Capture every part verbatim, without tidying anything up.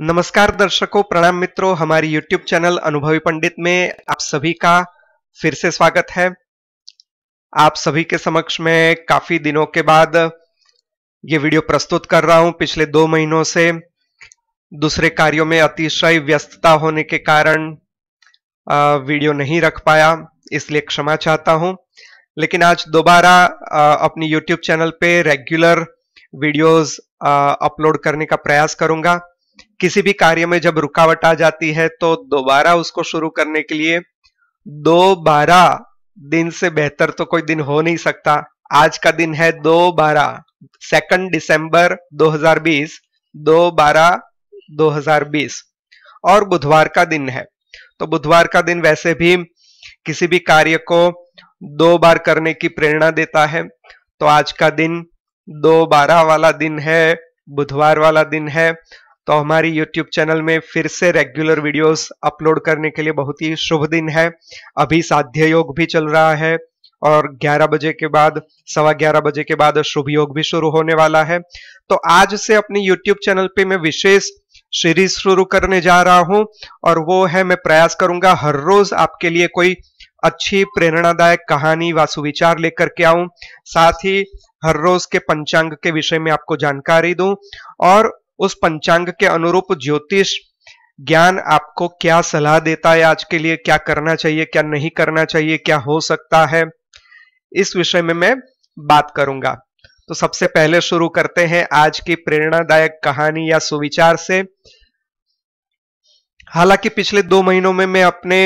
नमस्कार दर्शकों, प्रणाम मित्रों। हमारी YouTube चैनल अनुभवी पंडित में आप सभी का फिर से स्वागत है। आप सभी के समक्ष मैं काफी दिनों के बाद ये वीडियो प्रस्तुत कर रहा हूं। पिछले दो महीनों से दूसरे कार्यों में अतिशय व्यस्तता होने के कारण वीडियो नहीं रख पाया, इसलिए क्षमा चाहता हूं। लेकिन आज दोबारा अपनी YouTube चैनल पे रेगुलर वीडियोस अपलोड करने का प्रयास करूंगा। किसी भी कार्य में जब रुकावट आ जाती है तो दोबारा उसको शुरू करने के लिए दो बारह दिन से बेहतर तो कोई दिन हो नहीं सकता। आज का दिन है दो बारह, सेकंड दिसंबर दो हज़ार बीस, दो बारह दो हज़ार बीस और बुधवार का दिन है। तो बुधवार का दिन वैसे भी किसी भी कार्य को दो बार करने की प्रेरणा देता है। तो आज का दिन दो बारह वाला दिन है, बुधवार वाला दिन है। तो हमारी YouTube चैनल में फिर से रेगुलर वीडियोस अपलोड करने के लिए बहुत ही शुभ दिन है। अभी साध्य योग भी चल रहा है और ग्यारह बजे के बाद, सवा ग्यारह बजे के बाद शुभ योग भी शुरू होने वाला है। तो आज से अपनी YouTube चैनल पे मैं विशेष सीरीज शुरू करने जा रहा हूं और वो है, मैं प्रयास करूंगा हर रोज आपके लिए कोई अच्छी प्रेरणादायक कहानी व सुविचार लेकर के आऊं। साथ ही हर रोज के पंचांग के विषय में आपको जानकारी दूं और उस पंचांग के अनुरूप ज्योतिष ज्ञान आपको क्या सलाह देता है, आज के लिए क्या करना चाहिए, क्या नहीं करना चाहिए, क्या हो सकता है, इस विषय में मैं बात करूंगा। तो सबसे पहले शुरू करते हैं आज की प्रेरणादायक कहानी या सुविचार से। हालांकि पिछले दो महीनों में मैं अपने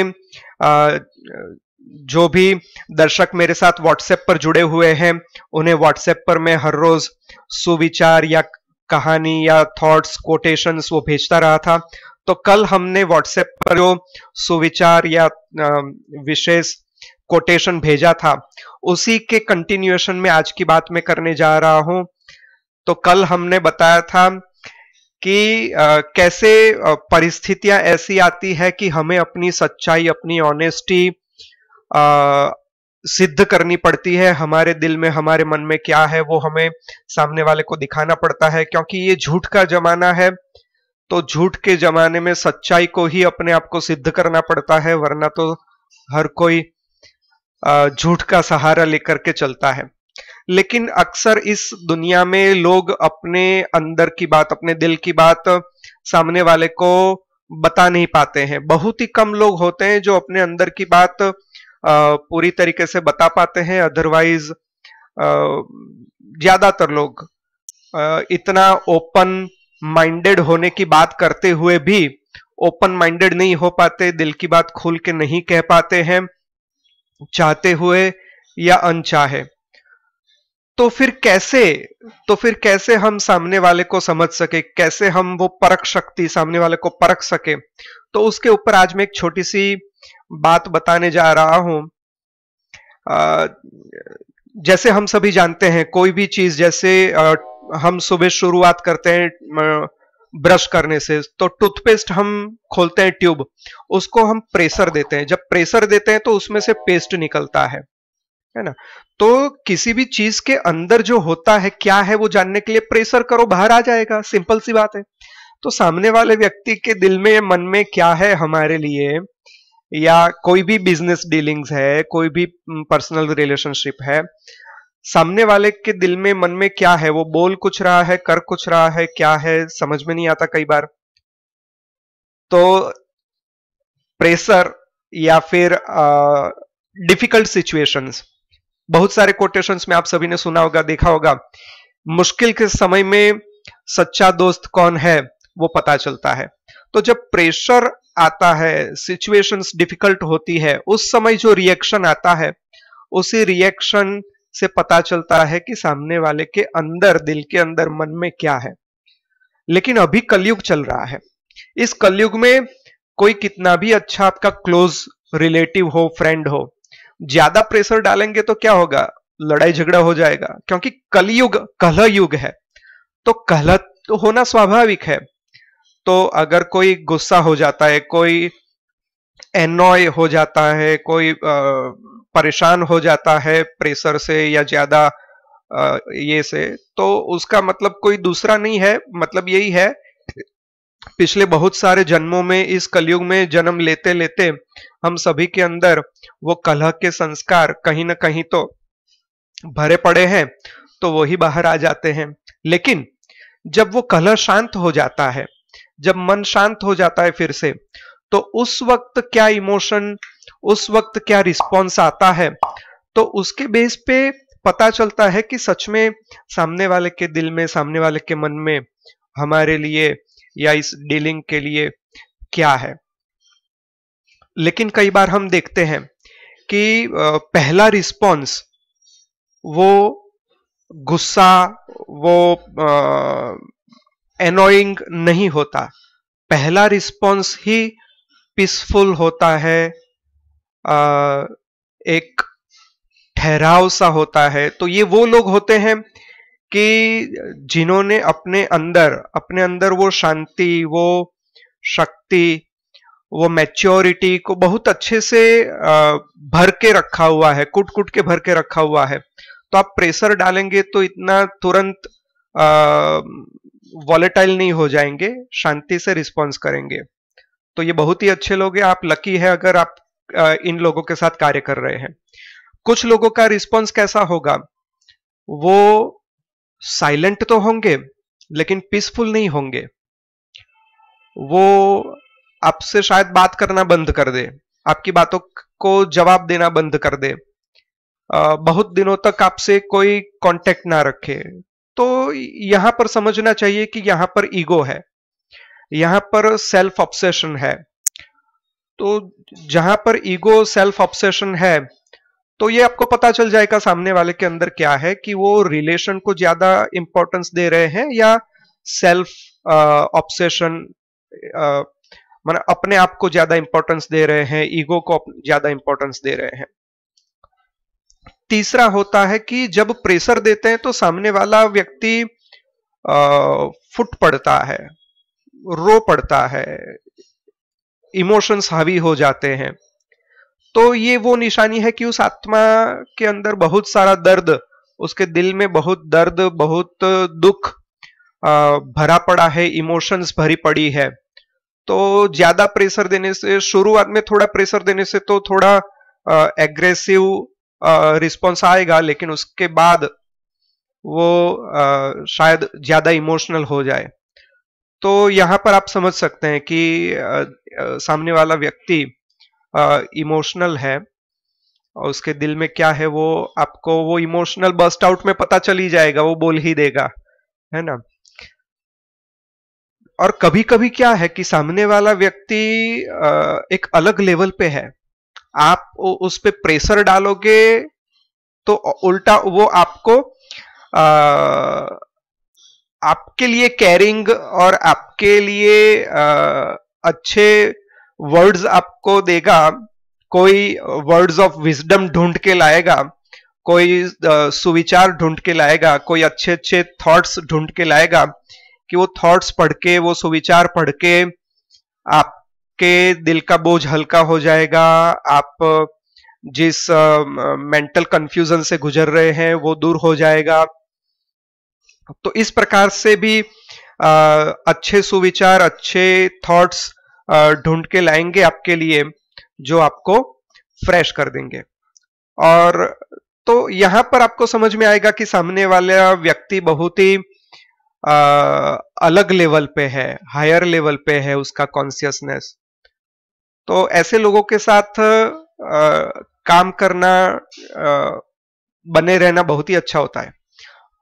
आ, जो भी दर्शक मेरे साथ व्हाट्सएप पर जुड़े हुए हैं, उन्हें व्हाट्सएप पर मैं हर रोज सुविचार या कहानी या थॉट्स, कोटेशंस वो भेजता रहा था। तो कल हमने व्हाट्सएप पर जो सुविचार या विशेष कोटेशन भेजा था, उसी के कंटिन्यूएशन में आज की बात मैं करने जा रहा हूं। तो कल हमने बताया था कि कैसे परिस्थितियां ऐसी आती है कि हमें अपनी सच्चाई, अपनी ऑनेस्टी सिद्ध करनी पड़ती है। हमारे दिल में, हमारे मन में क्या है वो हमें सामने वाले को दिखाना पड़ता है, क्योंकि ये झूठ का जमाना है। तो झूठ के जमाने में सच्चाई को ही अपने आप को सिद्ध करना पड़ता है, वरना तो हर कोई झूठ का सहारा लेकर के चलता है। लेकिन अक्सर इस दुनिया में लोग अपने अंदर की बात, अपने दिल की बात सामने वाले को बता नहीं पाते हैं। बहुत ही कम लोग होते हैं जो अपने अंदर की बात Uh, पूरी तरीके से बता पाते हैं। अदरवाइज uh, ज्यादातर लोग uh, इतना ओपन माइंडेड होने की बात करते हुए भी ओपन माइंडेड नहीं हो पाते, दिल की बात खुल के नहीं कह पाते हैं, चाहते हुए या अनचाहे। तो फिर कैसे तो फिर कैसे हम सामने वाले को समझ सके, कैसे हम वो परख शक्ति सामने वाले को परख सके, तो उसके ऊपर आज मैं एक छोटी सी बात बताने जा रहा हूं। जैसे हम सभी जानते हैं, कोई भी चीज, जैसे हम सुबह शुरुआत करते हैं ब्रश करने से, तो टूथपेस्ट हम खोलते हैं ट्यूब, उसको हम प्रेशर देते हैं। जब प्रेशर देते हैं तो उसमें से पेस्ट निकलता है, है ना। तो किसी भी चीज के अंदर जो होता है, क्या है, वो जानने के लिए प्रेशर करो, बाहर आ जाएगा। सिंपल सी बात है। तो सामने वाले व्यक्ति के दिल में, मन में क्या है हमारे लिए, या कोई भी बिजनेस डीलिंग्स है, कोई भी पर्सनल रिलेशनशिप है, सामने वाले के दिल में, मन में क्या है, वो बोल कुछ रहा है, कर कुछ रहा है, क्या है समझ में नहीं आता कई बार। तो प्रेशर या फिर डिफिकल्ट सिचुएशंस, बहुत सारे कोटेशंस में आप सभी ने सुना होगा, देखा होगा, मुश्किल के समय में सच्चा दोस्त कौन है वो पता चलता है। तो जब प्रेशर आता है, सिचुएशंस डिफिकल्ट होती है, उस समय जो रिएक्शन आता है, उसी रिएक्शन से पता चलता है कि सामने वाले के अंदर, दिल के अंदर, मन में क्या है। लेकिन अभी कलयुग चल रहा है। इस कलयुग में कोई कितना भी अच्छा आपका क्लोज रिलेटिव हो, फ्रेंड हो, ज्यादा प्रेशर डालेंगे तो क्या होगा, लड़ाई झगड़ा हो जाएगा। क्योंकि कलयुग कलह युग है, तो कलह तो होना स्वाभाविक है। तो अगर कोई गुस्सा हो जाता है, कोई एनॉय हो जाता है, कोई परेशान हो जाता है प्रेशर से या ज्यादा ये से, तो उसका मतलब कोई दूसरा नहीं है, मतलब यही है पिछले बहुत सारे जन्मों में इस कलयुग में जन्म लेते लेते हम सभी के अंदर वो कलह के संस्कार कहीं ना कहीं तो भरे पड़े हैं, तो वही बाहर आ जाते हैं। लेकिन जब वो कलह शांत हो जाता है, जब मन शांत हो जाता है फिर से, तो उस वक्त क्या इमोशन, उस वक्त क्या रिस्पॉन्स आता है, तो उसके बेस पे पता चलता है कि सच में सामने वाले के दिल में, सामने वाले के मन में हमारे लिए या इस डीलिंग के लिए क्या है। लेकिन कई बार हम देखते हैं कि पहला रिस्पॉन्स वो गुस्सा, वो एनोइंग नहीं होता, पहला रिस्पॉन्स ही पीसफुल होता है, आ, एक ठहराव सा होता है। तो ये वो लोग होते हैं कि जिन्होंने अपने अंदर अपने अंदर वो शांति, वो शक्ति, वो मैच्योरिटी को बहुत अच्छे से भर के रखा हुआ है, कुट कुट के भर के रखा हुआ है। तो आप प्रेशर डालेंगे तो इतना तुरंत वॉलेटाइल नहीं हो जाएंगे, शांति से रिस्पॉन्स करेंगे। तो ये बहुत ही अच्छे लोग हैं, आप लकी है अगर आप आ, इन लोगों के साथ कार्य कर रहे हैं। कुछ लोगों का रिस्पॉन्स कैसा होगा, वो साइलेंट तो होंगे लेकिन पीसफुल नहीं होंगे, वो आपसे शायद बात करना बंद कर दे, आपकी बातों को जवाब देना बंद कर दे, आ, बहुत दिनों तक आपसे कोई कांटेक्ट ना रखे। तो यहां पर समझना चाहिए कि यहां पर ईगो है, यहां पर सेल्फ ऑब्सेशन है। तो जहां पर ईगो, सेल्फ ऑब्सेशन है, तो ये आपको पता चल जाएगा सामने वाले के अंदर क्या है, कि वो रिलेशन को ज्यादा इंपॉर्टेंस दे रहे हैं या सेल्फ ऑब्सेशन, माने अपने आप को ज्यादा इंपॉर्टेंस दे रहे हैं, ईगो को ज्यादा इंपॉर्टेंस दे रहे हैं। तीसरा होता है कि जब प्रेशर देते हैं तो सामने वाला व्यक्ति फुट पड़ता है, रो पड़ता है, इमोशंस हावी हो जाते हैं। तो ये वो निशानी है कि उस आत्मा के अंदर बहुत सारा दर्द, उसके दिल में बहुत दर्द, बहुत दुख भरा पड़ा है, इमोशंस भरी पड़ी है। तो ज्यादा प्रेशर देने से, शुरुआत में थोड़ा प्रेशर देने से तो थोड़ा एग्रेसिव रिस्पॉन्स आएगा, लेकिन उसके बाद वो शायद ज्यादा इमोशनल हो जाए। तो यहाँ पर आप समझ सकते हैं कि आ, आ, सामने वाला व्यक्ति इमोशनल है और उसके दिल में क्या है वो आपको वो इमोशनल बस्ट आउट में पता चल ही जाएगा, वो बोल ही देगा, है ना। और कभी कभी क्या है कि सामने वाला व्यक्ति आ, एक अलग लेवल पे है, आप उस पे प्रेशर डालोगे तो उल्टा वो आपको आ, आपके लिए केयरिंग और आपके लिए आ, अच्छे वर्ड्स आपको देगा, कोई वर्ड्स ऑफ विजडम ढूंढ के लाएगा, कोई आ, सुविचार ढूंढ के लाएगा, कोई अच्छे अच्छे थॉट्स ढूंढ के लाएगा कि वो थॉट्स पढ़ के, वो सुविचार पढ़ के आपके दिल का बोझ हल्का हो जाएगा, आप जिस मेंटल कंफ्यूजन से गुजर रहे हैं वो दूर हो जाएगा। तो इस प्रकार से भी आ, अच्छे सुविचार, अच्छे थॉट्स ढूंढ के लाएंगे आपके लिए, जो आपको फ्रेश कर देंगे। और तो यहाँ पर आपको समझ में आएगा कि सामने वाला व्यक्ति बहुत ही आ, अलग लेवल पे है, हायर लेवल पे है उसका कॉन्शियसनेस। तो ऐसे लोगों के साथ आ, काम करना, आ, बने रहना बहुत ही अच्छा होता है।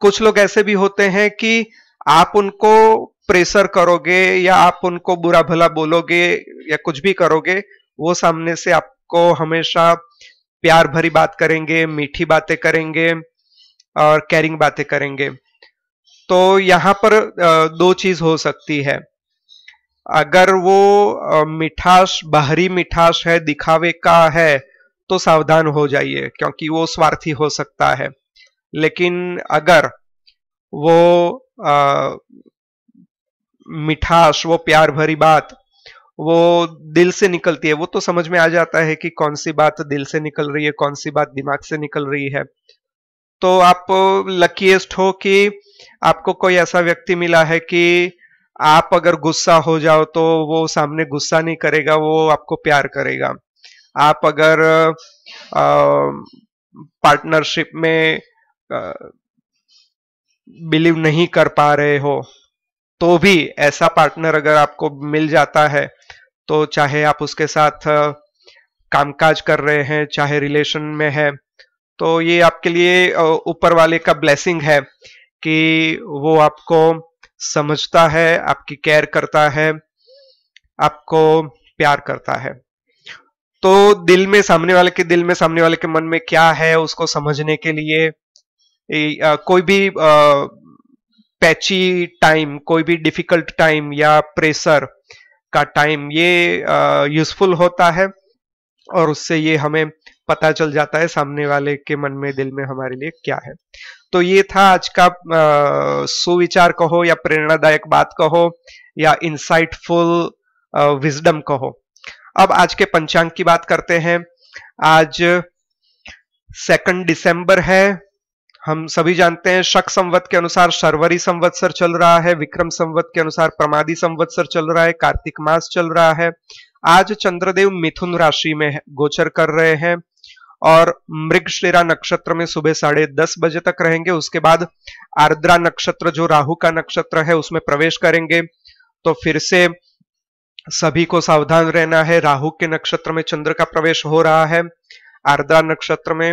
कुछ लोग ऐसे भी होते हैं कि आप उनको प्रेशर करोगे या आप उनको बुरा भला बोलोगे या कुछ भी करोगे, वो सामने से आपको हमेशा प्यार भरी बात करेंगे, मीठी बातें करेंगे और केयरिंग बातें करेंगे। तो यहाँ पर दो चीज हो सकती है, अगर वो मिठास, बाहरी मिठास है, दिखावे का है, तो सावधान हो जाइए क्योंकि वो स्वार्थी हो सकता है। लेकिन अगर वो आ, मिठास, वो प्यार भरी बात वो दिल से निकलती है, वो तो समझ में आ जाता है कि कौन सी बात दिल से निकल रही है, कौन सी बात दिमाग से निकल रही है। तो आप लकीएस्ट हो कि आपको कोई ऐसा व्यक्ति मिला है कि आप अगर गुस्सा हो जाओ तो वो सामने गुस्सा नहीं करेगा, वो आपको प्यार करेगा। आप अगर पार्टनरशिप में बिलीव नहीं कर पा रहे हो तो भी ऐसा पार्टनर अगर आपको मिल जाता है तो चाहे आप उसके साथ कामकाज कर रहे हैं चाहे रिलेशन में है, तो ये आपके लिए ऊपर वाले का ब्लेसिंग है कि वो आपको समझता है, आपकी केयर करता है, आपको प्यार करता है। तो दिल में सामने वाले के दिल में सामने वाले के मन में क्या है उसको समझने के लिए कोई भी पैची टाइम, कोई भी डिफिकल्ट टाइम या प्रेशर का टाइम ये यूजफुल होता है और उससे ये हमें पता चल जाता है सामने वाले के मन में दिल में हमारे लिए क्या है। तो ये था आज का आ, सुविचार कहो या प्रेरणादायक बात कहो या इंसाइटफुल विजडम कहो। अब आज के पंचांग की बात करते हैं। आज सेकंड दिसंबर है। हम सभी जानते हैं शक संवत के अनुसार शर्वरी संवत्सर चल रहा है, विक्रम संवत के अनुसार प्रमादी संवत्सर चल रहा है, कार्तिक मास चल रहा है। आज चंद्रदेव मिथुन राशि में गोचर कर रहे हैं और मृगशिरा नक्षत्र में सुबह साढ़े दस बजे तक रहेंगे। उसके बाद आर्द्रा नक्षत्र जो राहु का नक्षत्र है उसमें प्रवेश करेंगे। तो फिर से सभी को सावधान रहना है। राहु के नक्षत्र में चंद्र का प्रवेश हो रहा है, आर्द्रा नक्षत्र में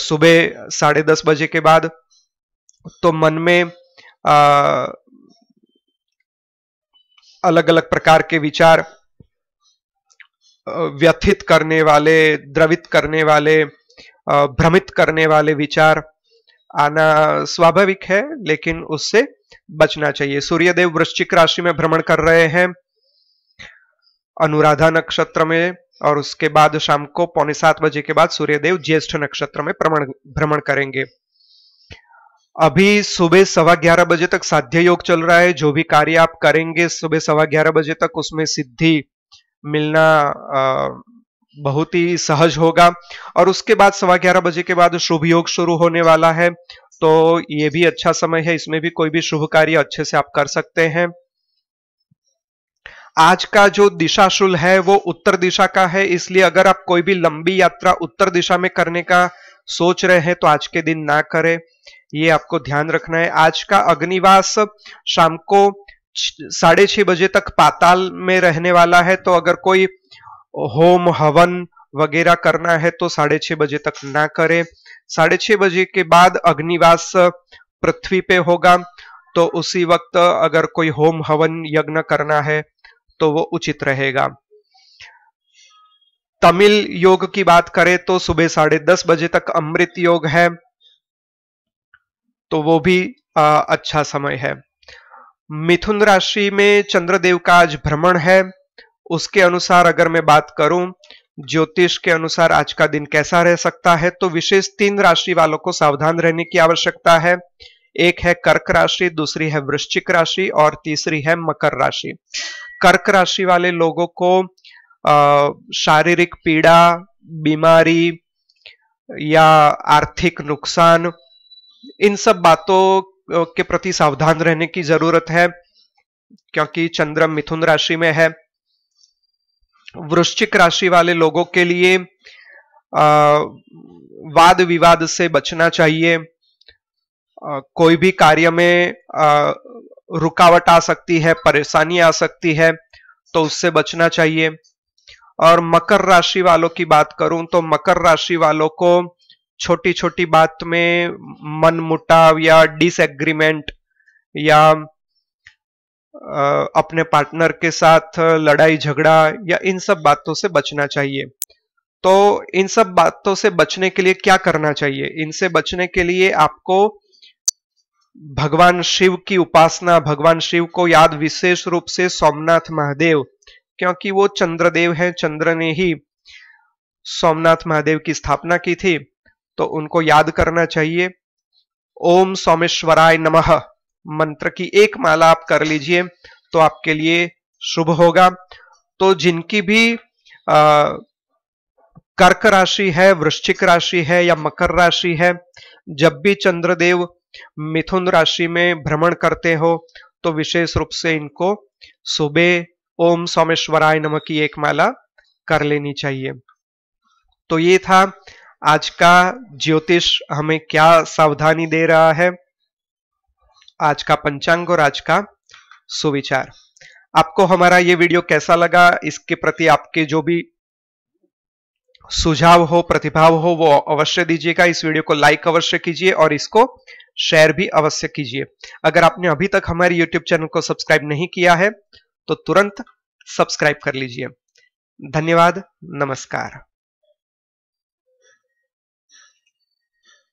सुबह साढ़े दस बजे के बाद। तो मन में आ, अलग अलग प्रकार के विचार व्यथित करने वाले, द्रवित करने वाले, भ्रमित करने वाले विचार आना स्वाभाविक है, लेकिन उससे बचना चाहिए। सूर्यदेव वृश्चिक राशि में भ्रमण कर रहे हैं अनुराधा नक्षत्र में और उसके बाद शाम को पौने सात बजे के बाद सूर्यदेव ज्येष्ठ नक्षत्र में भ्रमण भ्रमण करेंगे। अभी सुबह सवा ग्यारह बजे तक साध्य योग चल रहा है। जो भी कार्य आप करेंगे सुबह सवा ग्यारह बजे तक उसमें सिद्धि मिलना आ, बहुत ही सहज होगा। और उसके बाद सवा ग्यारह बजे के बाद शुभ योग शुरू होने वाला है, तो ये भी अच्छा समय है। इसमें भी कोई भी शुभ कार्य अच्छे से आप कर सकते हैं। आज का जो दिशाशूल है वो उत्तर दिशा का है, इसलिए अगर आप कोई भी लंबी यात्रा उत्तर दिशा में करने का सोच रहे हैं तो आज के दिन ना करें, ये आपको ध्यान रखना है। आज का अग्निवास शाम को साढ़े छह बजे तक पाताल में रहने वाला है, तो अगर कोई होम हवन वगैरह करना है तो साढ़े छह बजे तक ना करें। साढ़े छह बजे के बाद अग्निवास पृथ्वी पे होगा, तो उसी वक्त अगर कोई होम हवन यज्ञ करना है तो वो उचित रहेगा। तमिल योग की बात करें तो सुबह साढ़े दस बजे तक अमृत योग है, तो वो भी आ, अच्छा समय है। मिथुन राशि में चंद्रदेव का आज भ्रमण है। उसके अनुसार अगर मैं बात करूं ज्योतिष के अनुसार आज का दिन कैसा रह सकता है, तो विशेष तीन राशि वालों को सावधान रहने की आवश्यकता है। एक है कर्क राशि, दूसरी है वृश्चिक राशि और तीसरी है मकर राशि। कर्क राशि वाले लोगों को शारीरिक पीड़ा, बीमारी या आर्थिक नुकसान, इन सब बातों के प्रति सावधान रहने की जरूरत है, क्योंकि चंद्र मिथुन राशि में है। वृश्चिक राशि वाले लोगों के लिए वाद विवाद से बचना चाहिए। कोई भी कार्य में रुकावट आ सकती है, परेशानी आ सकती है, तो उससे बचना चाहिए। और मकर राशि वालों की बात करूं तो मकर राशि वालों को छोटी छोटी बात में मनमुटाव या डिसएग्रीमेंट या अपने पार्टनर के साथ लड़ाई झगड़ा या इन सब बातों से बचना चाहिए। तो इन सब बातों से बचने के लिए क्या करना चाहिए? इनसे बचने के लिए आपको भगवान शिव की उपासना, भगवान शिव को याद, विशेष रूप से सोमनाथ महादेव, क्योंकि वो चंद्रदेव हैं। चंद्र ने ही सोमनाथ महादेव की स्थापना की थी, तो उनको याद करना चाहिए। ओम सोमेश्वराय नमः मंत्र की एक माला आप कर लीजिए तो आपके लिए शुभ होगा। तो जिनकी भी आ, कर्क राशि है, वृश्चिक राशि है या मकर राशि है, जब भी चंद्रदेव मिथुन राशि में भ्रमण करते हो तो विशेष रूप से इनको सुबह ओम सोमेश्वराय नमः की एक माला कर लेनी चाहिए। तो ये था आज का ज्योतिष हमें क्या सावधानी दे रहा है, आज का पंचांग और आज का सुविचार। आपको हमारा ये वीडियो कैसा लगा, इसके प्रति आपके जो भी सुझाव हो, प्रतिभाव हो, वो अवश्य दीजिएगा। इस वीडियो को लाइक अवश्य कीजिए और इसको शेयर भी अवश्य कीजिए। अगर आपने अभी तक हमारे यूट्यूब चैनल को सब्सक्राइब नहीं किया है तो तुरंत सब्सक्राइब कर लीजिए। धन्यवाद, नमस्कार।